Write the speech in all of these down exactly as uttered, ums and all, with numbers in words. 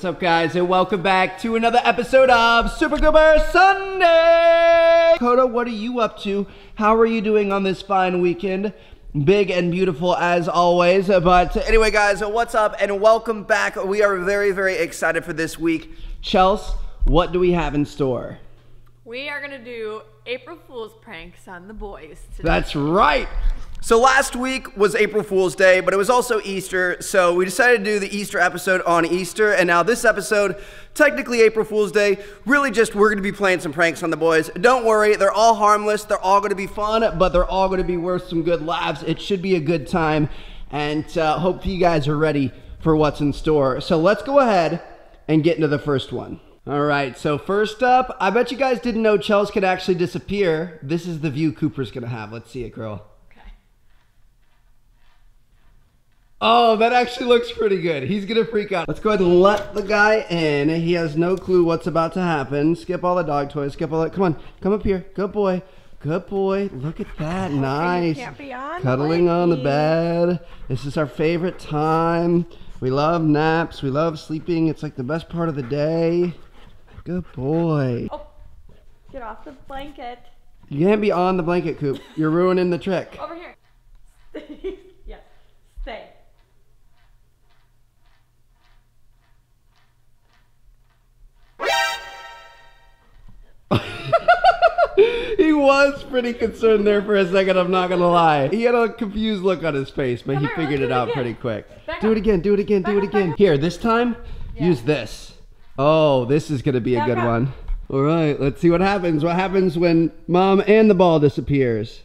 What's up, guys, and welcome back to another episode of Super Goober Sunday! Koda, what are you up to? How are you doing on this fine weekend? Big and beautiful as always, but anyway, guys, what's up and welcome back. We are very, very excited for this week. Chelsea, what do we have in store? We are gonna do April Fool's pranks on the boys today. That's right! So last week was April Fool's Day, but it was also Easter, so we decided to do the Easter episode on Easter, and now this episode, technically April Fool's Day, really just we're gonna be playing some pranks on the boys. Don't worry, they're all harmless, they're all gonna be fun, but they're all gonna be worth some good laughs. It should be a good time, and uh, hope you guys are ready for what's in store. So let's go ahead and get into the first one. All right, so first up, I bet you guys didn't know Chelsea could actually disappear. This is the view Cooper's gonna have. Let's see it, girl. Oh, that actually looks pretty good. He's gonna freak out. Let's go ahead and let the guy in. He has no clue what's about to happen. Skip all the dog toys, skip all that. Come on, come up here. Good boy, good boy. Look at that, nice. You can't be on, cuddling please. On the bed. This is our favorite time. We love naps, we love sleeping. It's like the best part of the day. Good boy. Oh, get off the blanket. You can't be on the blanket, Coop. You're ruining the trick. Over here. Yeah, stay. He was pretty concerned there for a second, I'm not gonna lie. He had a confused look on his face, but he figured it out pretty quick. Do it again, do it again, do it again. Here, this time, use this. Oh, this is gonna be a good one. All right, let's see what happens. What happens when mom and the ball disappears?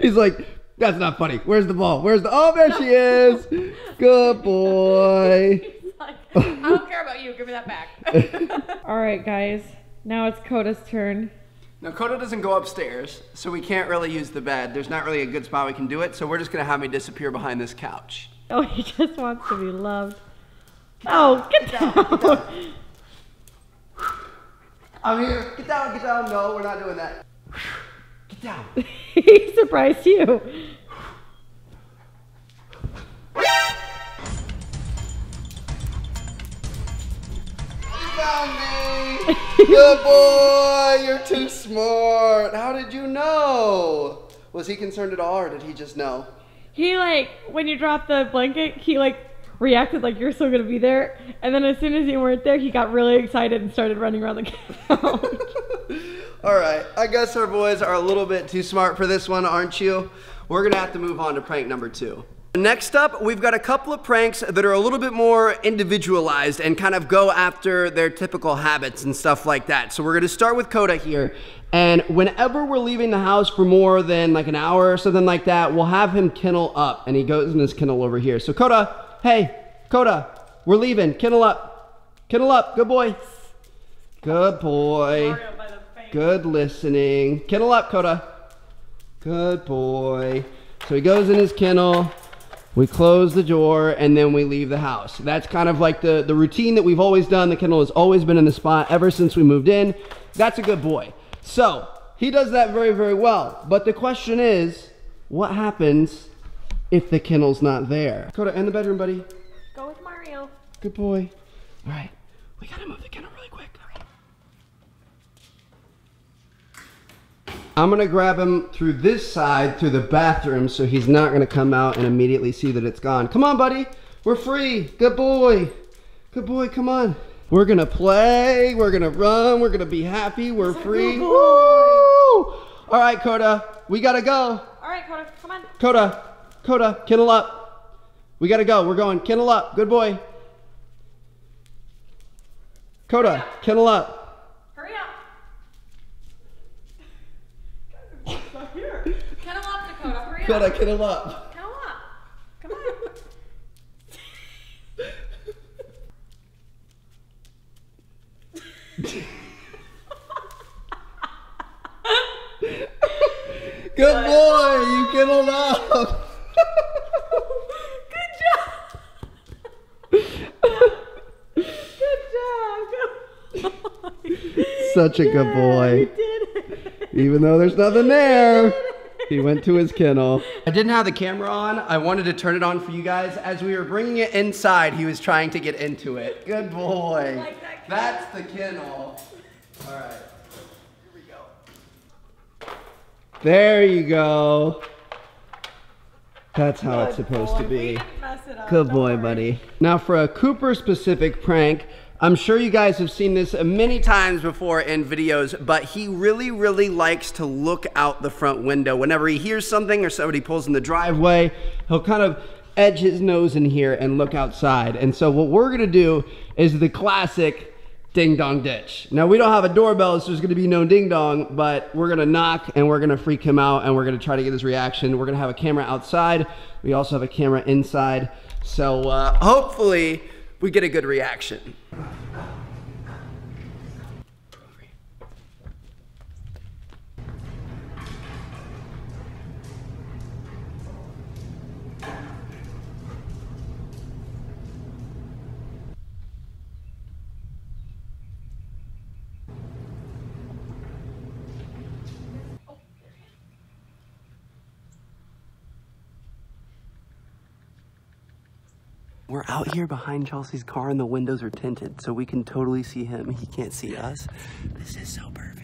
He's like, that's not funny. Where's the ball? Where's the, oh, there she is. Good boy. Like, I don't care about you. Give me that back. All right, guys. Now it's Koda's turn. Now, Koda doesn't go upstairs, so we can't really use the bed. There's not really a good spot we can do it, so we're just going to have me disappear behind this couch. Oh, he just wants to be loved. Oh, get down. Get down. I'm here. Get down, get down. No, we're not doing that. Get down. He surprised you. Me. Good boy, you're too smart. How did you know? Was he concerned at all, or did he just know? He like, when you dropped the blanket, he like reacted like you're still gonna be there. And then as soon as you weren't there, he got really excited and started running around the couch. All right, I guess our boys are a little bit too smart for this one, aren't you? We're gonna have to move on to prank number two. Next up, we've got a couple of pranks that are a little bit more individualized and kind of go after their typical habits and stuff like that. So we're gonna start with Koda here. And whenever we're leaving the house for more than like an hour or something like that, we'll have him kennel up, and he goes in his kennel over here. So Koda, hey, Koda, we're leaving, kennel up, kennel up, good boy. Good boy, good listening. Kennel up, Koda, good boy. So he goes in his kennel. We close the door, and then we leave the house. That's kind of like the, the routine that we've always done. The kennel has always been in the spot ever since we moved in. That's a good boy. So he does that very, very well. But the question is, what happens if the kennel's not there? Koda, in the bedroom, buddy. Go with Mario. Good boy. All right, we gotta move the kennel really quick. I'm gonna grab him through this side, through the bathroom, so he's not gonna come out and immediately see that it's gone. Come on, buddy, we're free, good boy. Good boy, come on. We're gonna play, we're gonna run, we're gonna be happy, we're free. Woo! All right, Koda, we gotta go. All right, Koda, come on. Koda, Koda, kennel up. We gotta go, we're going, kennel up, good boy. Koda, kennel up. Koda, kennel up. Kennel up. Come on. Good boy, you kenneled up. Good job. Good job. Good boy. Such a good boy. You did it. Even though there's nothing there. He went to his kennel. I didn't have the camera on. I wanted to turn it on for you guys. As we were bringing it inside, he was trying to get into it. Good boy. Like that. That's the kennel. All right. Here we go. There you go. That's how Good it's supposed boy. to be. We didn't mess it up. Good Don't boy, worry. buddy. Now for a Cooper-specific prank. I'm sure you guys have seen this many times before in videos, but he really, really likes to look out the front window. Whenever he hears something or somebody pulls in the driveway, he'll kind of edge his nose in here and look outside. And so what we're gonna do is the classic ding dong ditch. Now we don't have a doorbell, so there's gonna be no ding dong, but we're gonna knock and we're gonna freak him out and we're gonna try to get his reaction. We're gonna have a camera outside. We also have a camera inside. So uh, hopefully, we get a good reaction. We're out here behind Chelsea's car and the windows are tinted, so we can totally see him. He can't see us. This is so perfect.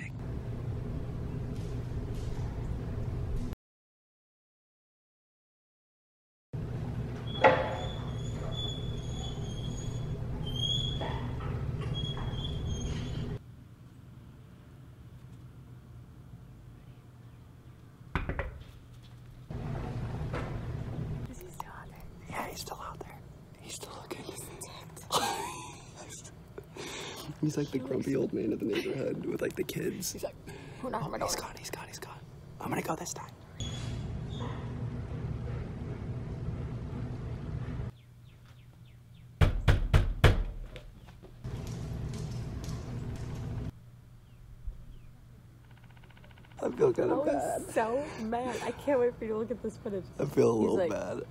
Is he still out there? Yeah, he's still out there. He's still looking. He's like the grumpy old man of the neighborhood with like the kids. He's like, oh, no, oh, he's gone, he's gone, he's gone. I'm gonna go this time. I feel kind of bad. I'm so mad. I can't wait for you to look at this footage. I feel a he's little like, bad.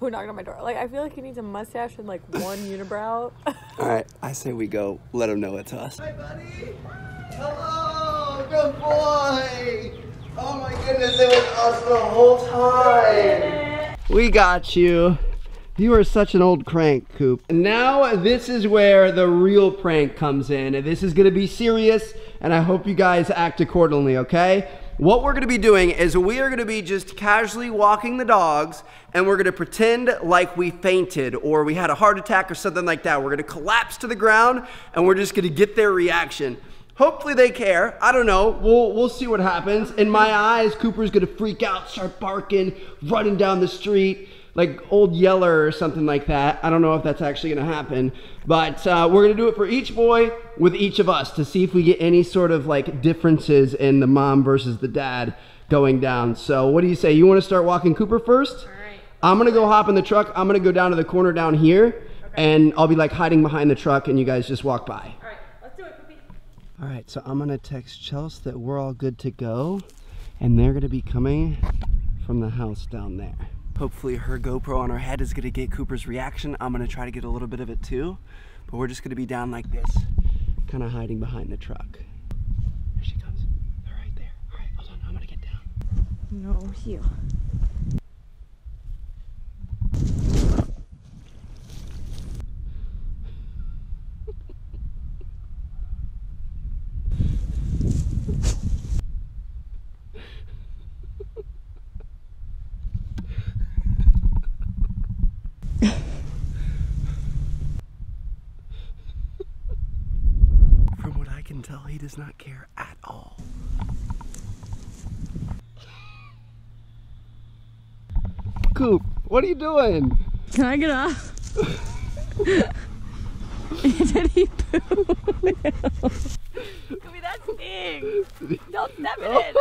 Who knocked on my door? Like, I feel like he needs a mustache and like one unibrow. All right, I say we go. Let him know it's us. Hi, buddy. Hello, good boy. Oh my goodness, it was us the whole time. We got you. You are such an old crank, Coop. Now this is where the real prank comes in. This is gonna be serious, and I hope you guys act accordingly, okay? What we're gonna be doing is we are gonna be just casually walking the dogs, and we're gonna pretend like we fainted or we had a heart attack or something like that. We're gonna collapse to the ground and we're just gonna get their reaction. Hopefully they care. I don't know. We'll, we'll see what happens. In my eyes, Cooper's gonna freak out, start barking, running down the street, like Old Yeller or something like that. I don't know if that's actually gonna happen, but uh, we're gonna do it for each boy with each of us to see if we get any sort of like differences in the mom versus the dad going down. So what do you say? You wanna start walking Cooper first? All right. I'm gonna go hop in the truck. I'm gonna go down to the corner down here, okay, and I'll be like hiding behind the truck and you guys just walk by. All right, let's do it, Poopy. All right, so I'm gonna text Chelsea that we're all good to go and they're gonna be coming from the house down there. Hopefully her GoPro on her head is gonna get Cooper's reaction. I'm gonna try to get a little bit of it too, but we're just gonna be down like this, kind of hiding behind the truck. Here she comes, they're right there. All right, hold on, I'm gonna get down. No, here. He does not care at all. Coop, what are you doing? Can I get off? Did he poo? Coopy, that stings. Don't step in it.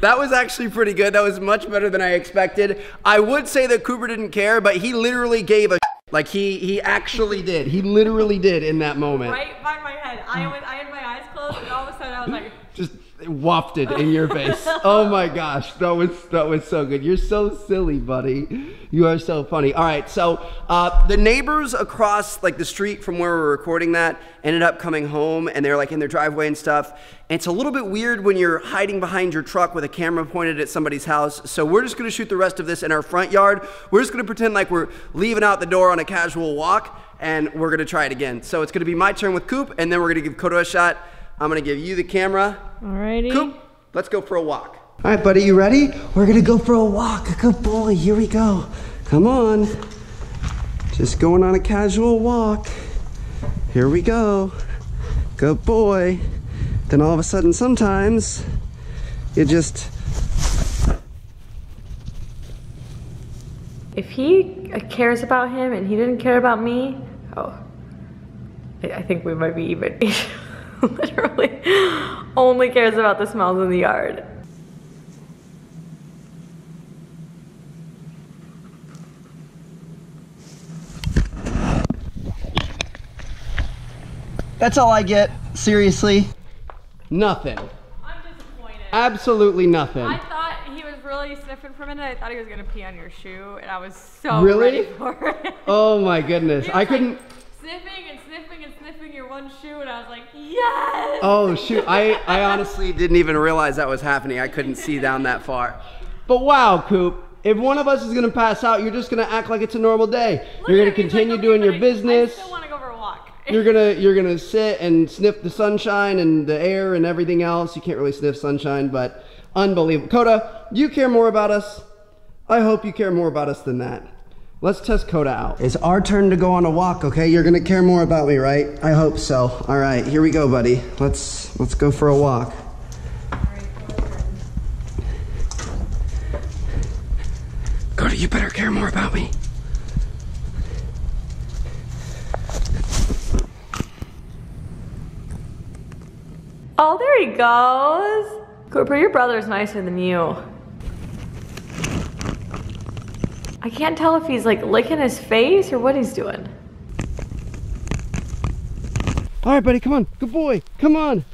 That was actually pretty good. That was much better than I expected. I would say that Cooper didn't care, but he literally gave a like he he actually did. He literally did in that moment. Right by my head. I, went, I had my eyes closed and all of a sudden I was like... Just wafted in your face. Oh my gosh, that was that was so good. You're so silly, buddy. You are so funny. All right, so uh, the neighbors across like the street from where we're recording that ended up coming home, and they're like in their driveway and stuff. And it's a little bit weird when you're hiding behind your truck with a camera pointed at somebody's house. So we're just gonna shoot the rest of this in our front yard. We're just gonna pretend like we're leaving out the door on a casual walk, and we're gonna try it again. So it's gonna be my turn with Coop, and then we're gonna give Koda a shot. I'm gonna give you the camera. Alrighty. Coop, let's go for a walk. All right, buddy, you ready? We're gonna go for a walk. Good boy, here we go. Come on. Just going on a casual walk. Here we go. Good boy. Then all of a sudden, sometimes, you just... If he cares about him and he didn't care about me, oh, I think we might be even. Literally only cares about the smells in the yard. That's all I get, seriously. Nothing. I'm disappointed. Absolutely nothing. I thought he was really sniffing for a minute. I thought he was gonna pee on your shoe, and I was so really? ready for it. Oh my goodness, I couldn't. Like, sniffing and sniffing and sniffing your one shoe, and I was like, yes! Oh shoot, I, I honestly didn't even realize that was happening. I couldn't see down that far. But wow, Coop, if one of us is gonna pass out, you're just gonna act like it's a normal day. Look, you're gonna continue like, okay, doing your business. I still wanna go for a walk. You're gonna, you're gonna sit and sniff the sunshine and the air and everything else. You can't really sniff sunshine, but unbelievable. Koda, you care more about us. I hope you care more about us than that. Let's test Koda out. It's our turn to go on a walk, okay? You're gonna care more about me, right? I hope so. All right, here we go, buddy. Let's let's go for a walk. Koda, you better care more about me. Oh, there he goes. Cooper, your brother's nicer than you. I can't tell if he's like licking his face or what he's doing. All right, buddy, come on. Good boy, come on.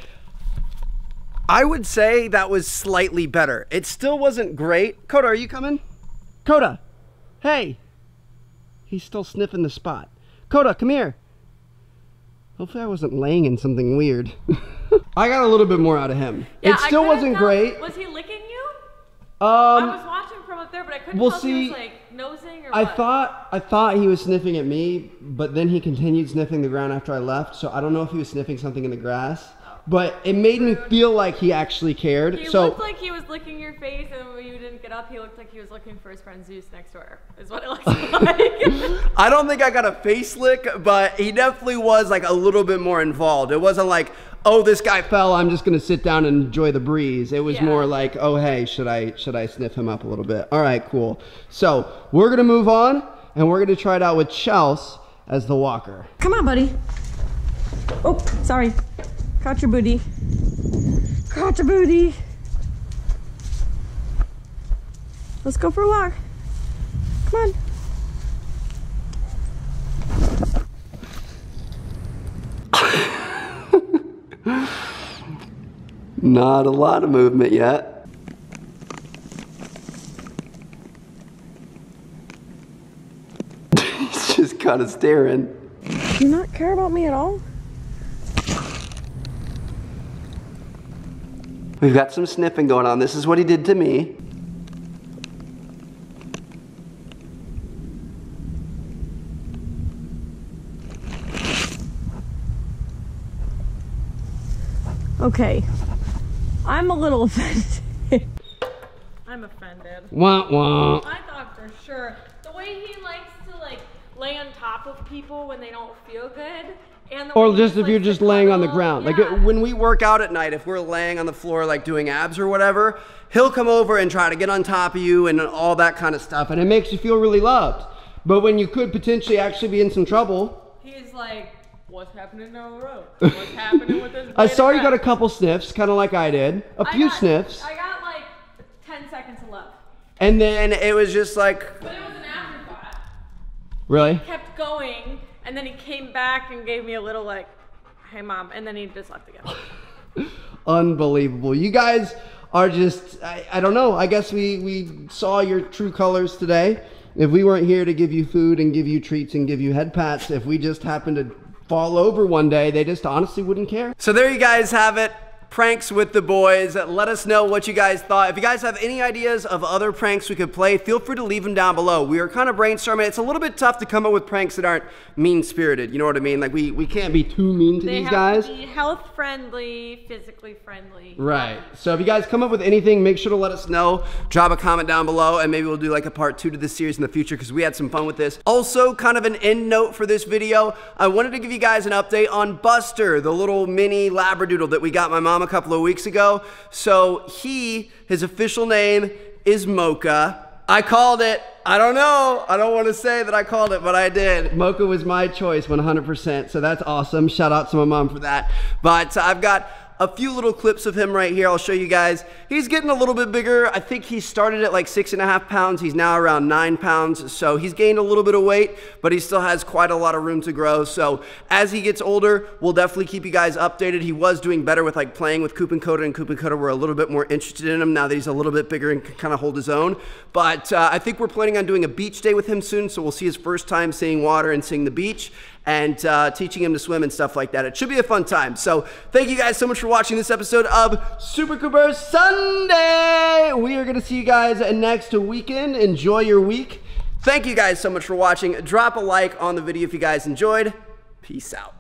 I would say that was slightly better. It still wasn't great. Koda, are you coming? Koda, hey. He's still sniffing the spot. Koda, come here. Hopefully I wasn't laying in something weird. I got a little bit more out of him. Yeah, it still wasn't great. Was he licking you? Um, I was watching from up there, but I couldn't well, tell see, if he was like nosing or I what. thought I thought he was sniffing at me, but then he continued sniffing the ground after I left, so I don't know if he was sniffing something in the grass. But it made Rude. me feel like he actually cared. He so, looked like he was licking your face, and when you didn't get up, he looked like he was looking for his friend Zeus next door, is what it looks like. I don't think I got a face lick, but he definitely was like a little bit more involved. It wasn't like, oh, this guy fell, I'm just gonna sit down and enjoy the breeze. It was yeah. more like, oh, hey, should I, should I sniff him up a little bit? All right, cool. So we're gonna move on, and we're gonna try it out with Chelsea as the walker. Come on, buddy. Oh, sorry. Caught your booty. Caught your booty. Let's go for a walk. Come on. Not a lot of movement yet. He's just kind of staring. Do you not care about me at all? We've got some sniffing going on. This is what he did to me. Okay. I'm a little offended. I'm offended. Wah, wah. I thought for sure. The way he likes to like lay on top of people when they don't feel good. And or just if like you're just laying on the ground. Yeah. Like when we work out at night, if we're laying on the floor like doing abs or whatever, he'll come over and try to get on top of you and all that kind of stuff. And it makes you feel really loved. But when you could potentially actually be in some trouble. He's like, what's happening down the road? What's happening with this? I saw you got a couple sniffs, kind of like I did. A I few got, sniffs. I got like ten seconds left. And then it was just like. But it was an afterthought. Really? He kept going. And then he came back and gave me a little like, hey mom, and then he just left again. unbelievable. You guys are just, I, I don't know, I guess we, we saw your true colors today. If we weren't here to give you food and give you treats and give you head pats, if we just happened to fall over one day, they just honestly wouldn't care. So there you guys have it. Pranks with the boys. Let us know what you guys thought. If you guys have any ideas of other pranks we could play, feel free to leave them down below. We are kind of brainstorming. It's a little bit tough to come up with pranks that aren't mean-spirited. You know what I mean? Like, we, we can't be too mean to they these guys. They have to be health-friendly, physically friendly. Right. So if you guys come up with anything, make sure to let us know. Drop a comment down below, and maybe we'll do like a part two to this series in the future because we had some fun with this. Also, kind of an end note for this video, I wanted to give you guys an update on Buster, the little mini labradoodle that we got my mom a couple of weeks ago. So he, his official name is Mocha. I called it. I don't know. I don't want to say that I called it, but I did. Mocha was my choice one hundred percent. So that's awesome. Shout out to my mom for that. But I've got a few little clips of him right here. I'll show you guys. He's getting a little bit bigger. I think he started at like six and a half pounds. He's now around nine pounds. So he's gained a little bit of weight, but he still has quite a lot of room to grow. So as he gets older, we'll definitely keep you guys updated. He was doing better with like playing with Coop and Koda, and Coop and Koda were a little bit more interested in him now that he's a little bit bigger and can kind of hold his own. But uh, I think we're planning on doing a beach day with him soon. So we'll see his first time seeing water and seeing the beach, and uh, teaching him to swim and stuff like that. It should be a fun time. So thank you guys so much for watching this episode of Super Cooper Sunday. We are gonna see you guys next weekend. Enjoy your week. Thank you guys so much for watching. Drop a like on the video if you guys enjoyed. Peace out.